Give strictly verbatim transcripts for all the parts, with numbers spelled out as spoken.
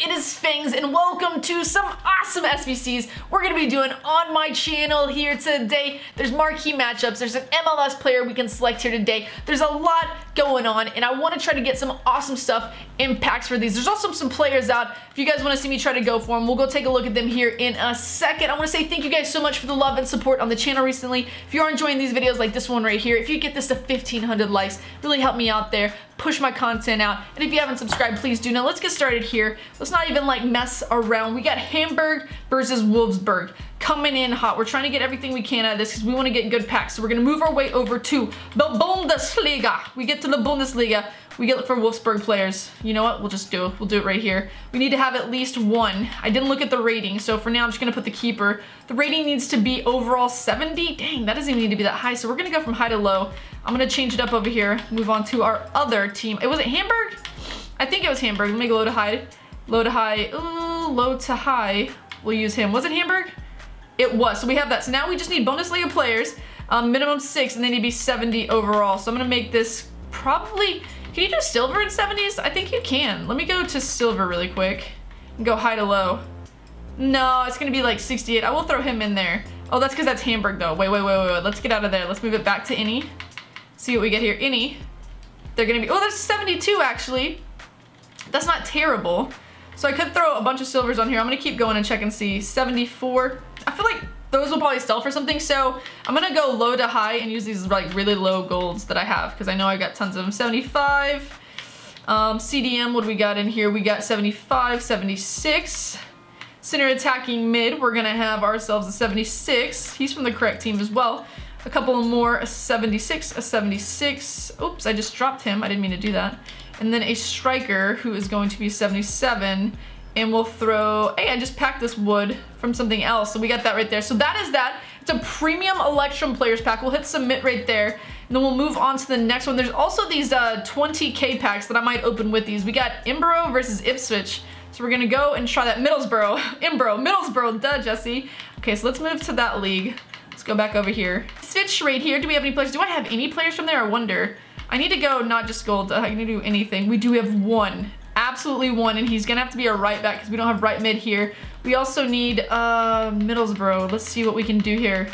it is Fangs, and welcome to some awesome S B Cs we're going to be doing on my channel here today. There's marquee matchups, there's an M L S player we can select here today, there's a lot going on, and I want to try to get some awesome stuff, impacts for these. There's also some players out. If you guys want to see me try to go for them, we'll go take a look at them here in a second. I want to say thank you guys so much for the love and support on the channel recently. If you are enjoying these videos like this one right here, if you get this to fifteen hundred likes, really help me out there, push my content out, and if you haven't subscribed, please do. Now let's get started here. Let's not even like mess around. We got Hamburg versus Wolfsburg coming in hot. We're trying to get everything we can out of this because we want to get good packs. So we're going to move our way over to the Bundesliga. We get to the Bundesliga. We get for Wolfsburg players. You know what? We'll just do it. We'll do it right here. We need to have at least one. I didn't look at the rating, so for now I'm just going to put the keeper. The rating needs to be overall seventy. Dang, that doesn't even need to be that high. So we're going to go from high to low. I'm going to change it up over here. Move on to our other team. It was it Hamburg? I think it was Hamburg. Let me go low to high. Low to high. Ooh, low to high. We'll use him. Was it Hamburg? It was. So we have that. So now we just need Bundesliga players, um, minimum six, and they need to be seventy overall. So I'm going to make this probably... Can you do silver in seventies? I think you can. Let me go to silver really quick and go high to low. No, it's going to be like sixty-eight. I will throw him in there. Oh, that's because that's Hamburg, though. Wait, wait, wait, wait, wait. Let's get out of there. Let's move it back to any. See what we get here. Any. They're going to be... Oh, that's seventy-two, actually. That's not terrible. So I could throw a bunch of silvers on here. I'm going to keep going and check and see. seventy-four. I feel like those will probably sell for something, so I'm gonna go low to high and use these like really low golds that I have because I know I got tons of them. seventy-five, um, C D M, what do we got in here? We got seventy-five, seventy-six. Center attacking mid, we're gonna have ourselves a seventy-six. He's from the correct team as well. A couple more, a seventy-six, a seventy-six. Oops, I just dropped him, I didn't mean to do that. And then a striker who is going to be seventy-seven. And we'll throw, hey, I just packed this wood from something else. So we got that right there. So that is that. It's a premium Electrum players pack. We'll hit submit right there. And then we'll move on to the next one. There's also these uh, twenty K packs that I might open with these. We got Imbro versus Ipswich. So we're gonna go and try that. Middlesbrough, Imbro, Middlesbrough, duh, Jesse. Okay, so let's move to that league. Let's go back over here. Ipswich right here, do we have any players? Do I have any players from there? I wonder. I need to go not just gold, I need to do anything. We do have one. Absolutely one, and he's gonna have to be a right back because we don't have right mid here. We also need uh, Middlesbrough. Let's see what we can do here.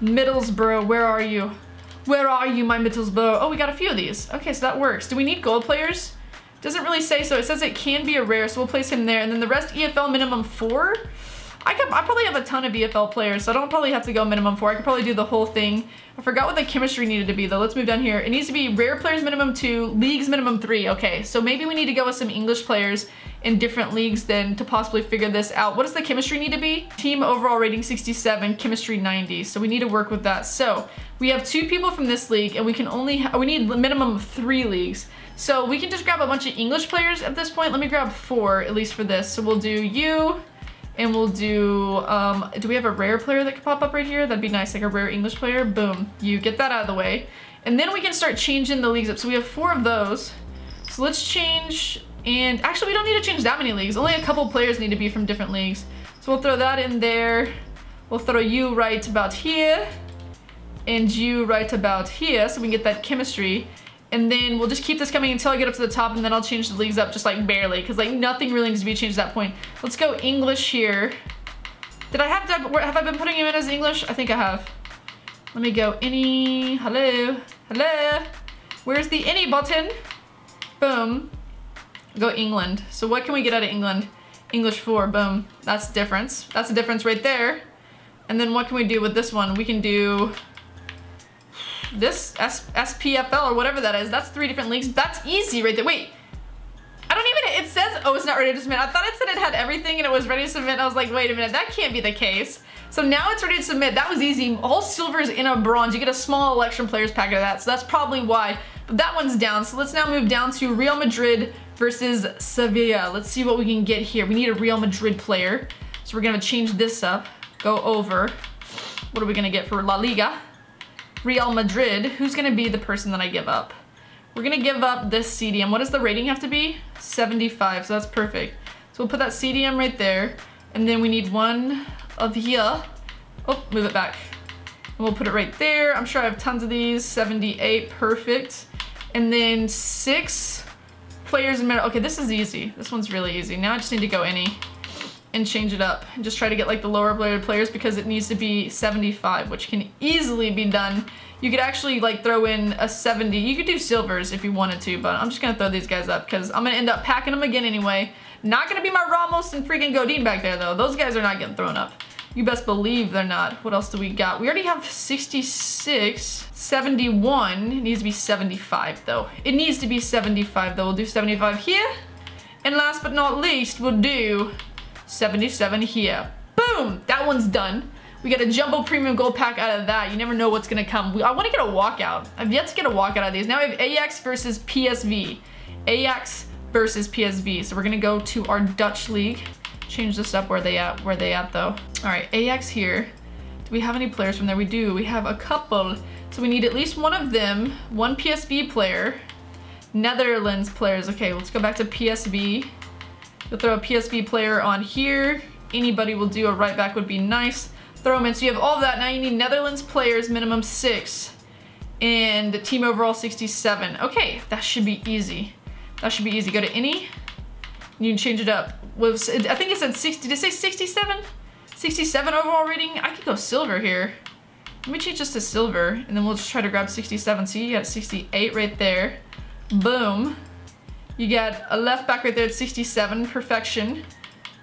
Middlesbrough, where are you? Where are you, my Middlesbrough? Oh, we got a few of these. Okay, so that works. Do we need gold players? Doesn't really say so. It says it can be a rare, so we'll place him there. And then the rest E F L minimum four. I could, I probably have a ton of E F L players, so I don't probably have to go minimum four. I could probably do the whole thing. I forgot what the chemistry needed to be, though. Let's move down here. It needs to be rare players minimum two, leagues minimum three. Okay, so maybe we need to go with some English players in different leagues then to possibly figure this out. What does the chemistry need to be? Team overall rating sixty-seven, chemistry ninety. So we need to work with that. So we have two people from this league, and we can only, we need minimum three leagues. So we can just grab a bunch of English players at this point. Let me grab four, at least for this. So we'll do you. And we'll do, um, do we have a rare player that could pop up right here? That'd be nice, like a rare English player. Boom, you get that out of the way. And then we can start changing the leagues up. So we have four of those. So let's change, and actually we don't need to change that many leagues. Only a couple players need to be from different leagues. So we'll throw that in there. We'll throw you right about here. And you right about here, so we can get that chemistry. And then we'll just keep this coming until I get up to the top, and then I'll change the leagues up just like barely, because like nothing really needs to be changed at that point. Let's go English here. Did I have to, have I been putting him in as English? I think I have. Let me go any, hello, hello. Where's the any button? Boom. Go England. So what can we get out of England? English four, boom. That's the difference. That's the difference right there. And then what can we do with this one? We can do this S P F L or whatever that is. That's three different leagues. That's easy right there. Wait, I don't even, it says, oh, it's not ready to submit. I thought it said it had everything and it was ready to submit. I was like, wait a minute, that can't be the case. So now it's ready to submit. That was easy. All silvers in a bronze. You get a small election players pack of that. So that's probably why, but that one's down. So let's now move down to Real Madrid versus Sevilla. Let's see what we can get here. We need a Real Madrid player. So we're going to change this up, go over. What are we going to get for La Liga? Real Madrid, who's gonna be the person that I give up? We're gonna give up this C D M. What does the rating have to be? seventy-five, so that's perfect. So we'll put that C D M right there, and then we need one of here. Oh, move it back. And we'll put it right there. I'm sure I have tons of these. seventy-eight, perfect. And then six, Players in middle. Okay, this is easy. This one's really easy. Now I just need to go any and change it up and just try to get like the lower bladed players because it needs to be seventy-five, which can easily be done. You could actually like throw in a seventy. You could do silvers if you wanted to, but I'm just gonna throw these guys up because I'm gonna end up packing them again anyway. Not gonna be my Ramos and freaking Godin back there though. Those guys are not getting thrown up. You best believe they're not. What else do we got? We already have sixty-six, seventy-one. It needs to be seventy-five though. It needs to be seventy-five though. We'll do seventy-five here. And last but not least, we'll do seventy-seven here. Boom, that one's done. We got a jumbo premium gold pack out of that. You never know what's gonna come. We, I wanna get a walkout. I've yet to get a walkout out of these. Now we have A X versus P S V. A X versus P S V. So we're gonna go to our Dutch league. Change this up where they at, where they at though. All right, A X here. Do we have any players from there? We do, we have a couple. So we need at least one of them, one P S V player, Netherlands players. Okay, let's go back to P S V. We'll throw a P S V player on here. Anybody will do. A right back would be nice. Throw them in, so you have all of that. Now you need Netherlands players, minimum six, and team overall sixty-seven. Okay, that should be easy. That should be easy. Go to any, you can change it up. Was, I think it said sixty, did it say sixty-seven? sixty-seven overall rating? I could go silver here. Let me change just to silver and then we'll just try to grab sixty-seven. See, you got sixty-eight right there. Boom. You got a left back right there at sixty-seven, perfection.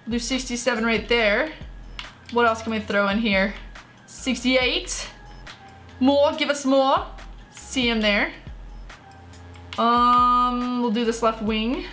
We'll do sixty-seven right there. What else can we throw in here? sixty-eight. More, give us more. See him there. Um, we'll do this left wing.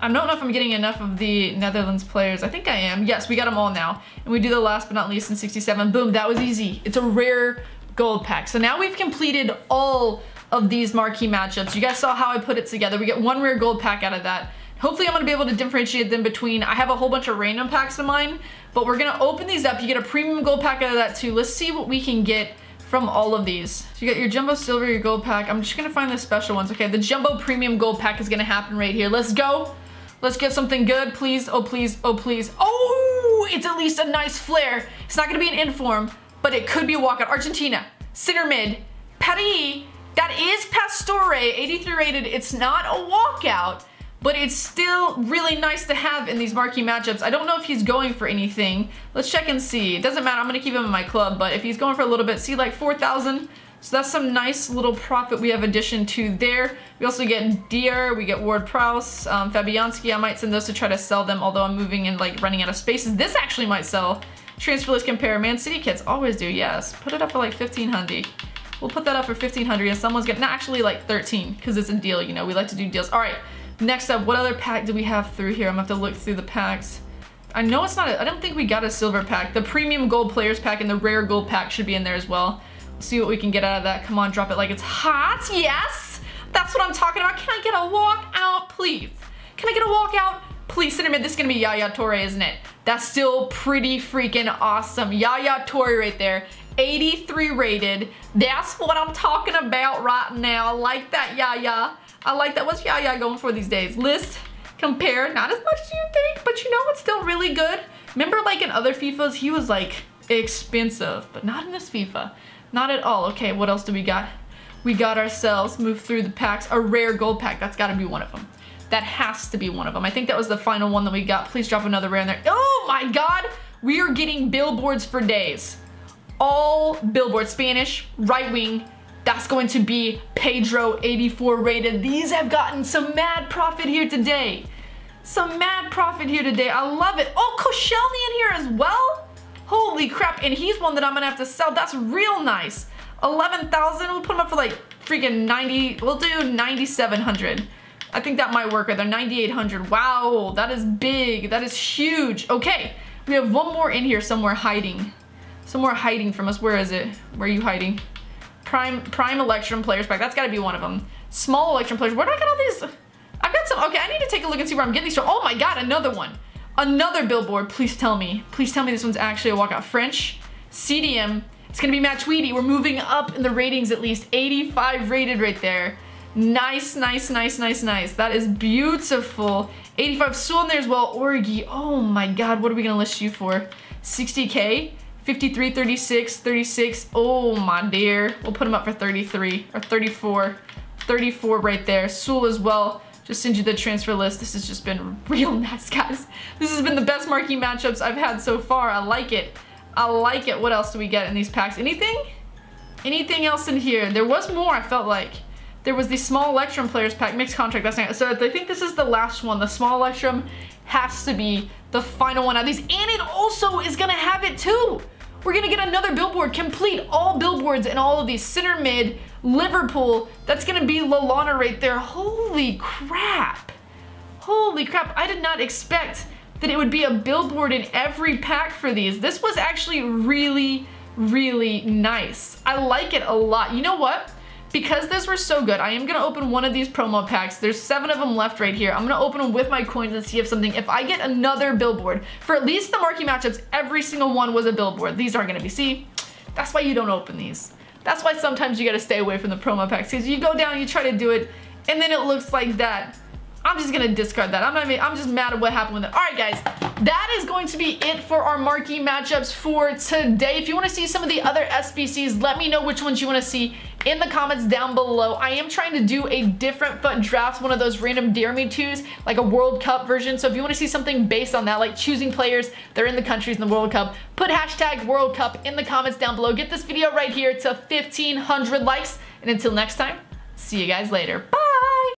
I don't know if I'm getting enough of the Netherlands players. I think I am. Yes, we got them all now. And we do the last but not least in sixty-seven. Boom, that was easy. It's a rare gold pack. So now we've completed all of these marquee matchups. You guys saw how I put it together. We get one rare gold pack out of that. Hopefully I'm gonna be able to differentiate them between, I have a whole bunch of random packs in mine, but we're gonna open these up. You get a premium gold pack out of that too. Let's see what we can get from all of these. So you got your jumbo silver, your gold pack. I'm just gonna find the special ones. Okay, the jumbo premium gold pack is gonna happen right here. Let's go. Let's get something good, please. Oh, please. Oh, please. Oh, it's at least a nice flare. It's not going to be an inform, but it could be a walkout. Argentina, center mid, Paris. That is Pastore, eighty-three rated. It's not a walkout, but it's still really nice to have in these marquee matchups. I don't know if he's going for anything. Let's check and see. It doesn't matter. I'm going to keep him in my club, but if he's going for a little bit, see like four thousand. So that's some nice little profit we have addition to there. We also get Deer, we get Ward-Prowse, um, Fabianski. I might send those to try to sell them, although I'm moving and like running out of spaces. This actually might sell. Transfer list compare. Man City kits always do, yes. Put it up for like fifteen hundred. We'll put that up for fifteen hundred and someone's getting, not actually like thirteen, because it's a deal, you know, we like to do deals. All right, next up, what other pack do we have through here? I'm gonna have to look through the packs. I know it's not, a, I don't think we got a silver pack. The premium gold players pack and the rare gold pack should be in there as well. See what we can get out of that. Come on, drop it like it's hot. Yes, that's what I'm talking about. Can I get a walk out, please? Can I get a walk out, please? Center mid, this is gonna be Yaya Toure, isn't it? That's still pretty freaking awesome. Yaya Toure right there, eighty-three rated. That's what I'm talking about right now. I like that, Yaya. I like that. What's Yaya going for these days? List, compare, not as much as you think, but you know what's still really good? Remember like in other FIFAs, he was like expensive, but not in this FIFA. Not at all. Okay, what else do we got? We got ourselves, move through the packs, a rare gold pack. That's got to be one of them. That has to be one of them. I think that was the final one that we got. Please drop another rare in there. Oh my God, we are getting billboards for days. All billboards, Spanish, right wing. That's going to be Pedro, eighty-four rated. These have gotten some mad profit here today. Some mad profit here today. I love it. Oh, Koscielny in here as well. Holy crap, and he's one that I'm gonna have to sell. That's real nice. eleven thousand, we'll put him up for like freaking ninety, we'll do ninety-seven hundred. I think that might work right there, ninety-eight hundred. Wow, that is big, that is huge. Okay, we have one more in here somewhere hiding. Somewhere hiding from us, where is it? Where are you hiding? Prime prime Electrum players pack, that's gotta be one of them. Small Electrum players, where did I get all these? I've got some, okay, I need to take a look and see where I'm getting these from. Oh my God, another one. Another billboard, please tell me. Please tell me this one's actually a walkout. French, C D M, it's gonna be Matuidi. We're moving up in the ratings at least. eighty-five rated right there. Nice, nice, nice, nice, nice. That is beautiful. eighty-five still in there as well. Origi, oh my God, what are we gonna list you for? sixty K, fifty-three, thirty-six, thirty-six. Oh my dear. We'll put him up for thirty-three or thirty-four. thirty-four right there. Sewell as well. just send you the transfer list. This has just been real nuts, guys. This has been the best marquee matchups I've had so far. I like it. I like it. What else do we get in these packs? Anything? Anything else in here? There was more, I felt like. There was the small Electrum players pack, mixed contract, that's not, so I think this is the last one. The small Electrum has to be the final one out of these, and it also is gonna have it too. We're gonna get another billboard, complete, all billboards and all of these, center mid, Liverpool, that's gonna be Lalana right there. Holy crap, holy crap. I did not expect that it would be a billboard in every pack for these. This was actually really, really nice. I like it a lot. You know what? Because those were so good, I am gonna open one of these promo packs. There's seven of them left right here. I'm gonna open them with my coins and see if something, if I get another billboard, for at least the marquee matchups, every single one was a billboard. These aren't gonna be, see? That's why you don't open these. That's why sometimes you gotta stay away from the promo packs, because you go down, you try to do it, and then it looks like that. I'm just gonna discard that. I'm not even, I'm just mad at what happened with it. All right, guys, that is going to be it for our marquee matchups for today. If you wanna see some of the other S B Cs, let me know which ones you wanna see in the comments down below. I am trying to do a different foot draft, one of those random dare me twos, like a World Cup version. So if you want to see something based on that, like choosing players that are in the countries in the World Cup, put hashtag World Cup in the comments down below. Get this video right here to fifteen hundred likes. And until next time, see you guys later. Bye.